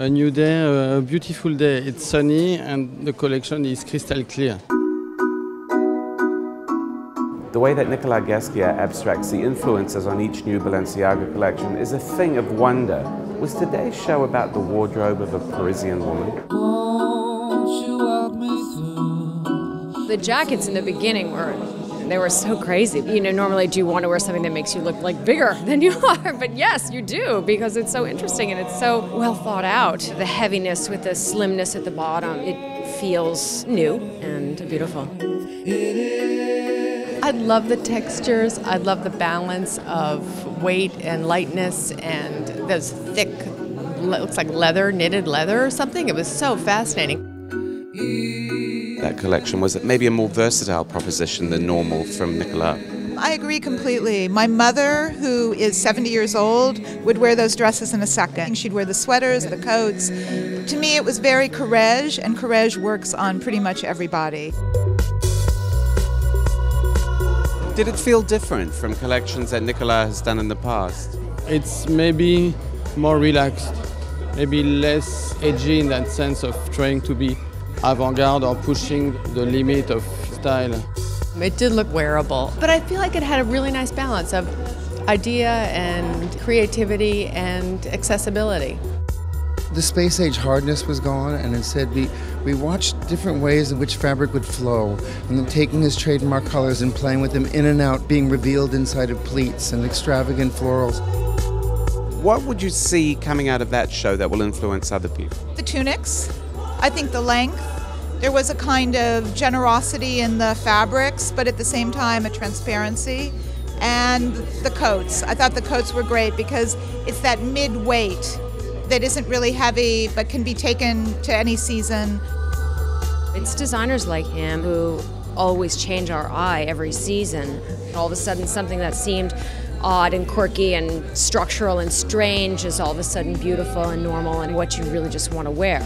A new day, a beautiful day. It's sunny and the collection is crystal clear. The way that Nicolas Ghesquière abstracts the influences on each new Balenciaga collection is a thing of wonder. Was today's show about the wardrobe of a Parisian woman? The jackets in the beginning were so crazy. You know, normally do you want to wear something that makes you look like bigger than you are? But yes, you do, because it's so interesting and it's so well thought out. The heaviness with the slimness at the bottom, it feels new and beautiful. I love the textures. I love the balance of weight and lightness and those thick, looks like leather, knitted leather or something. It was so fascinating. That collection was maybe a more versatile proposition than normal from Nicolas. I agree completely. My mother, who is 70 years old, would wear those dresses in a second. She'd wear the sweaters, the coats. To me, it was very Courrèges, and Courrèges works on pretty much everybody. Did it feel different from collections that Nicolas has done in the past? It's maybe more relaxed, maybe less edgy in that sense of trying to be avant-garde or pushing the limit of style. It did look wearable, but I feel like it had a really nice balance of idea and creativity and accessibility. The space age hardness was gone, and instead we watched different ways in which fabric would flow, and then taking his trademark colors and playing with them in and out, being revealed inside of pleats and extravagant florals. What would you see coming out of that show that will influence other people? The tunics. I think the length. There was a kind of generosity in the fabrics, but at the same time a transparency. And the coats. I thought the coats were great because it's that mid-weight that isn't really heavy but can be taken to any season. It's designers like him who always change our eye every season. All of a sudden something that seemed odd and quirky and structural and strange is all of a sudden beautiful and normal and what you really just want to wear.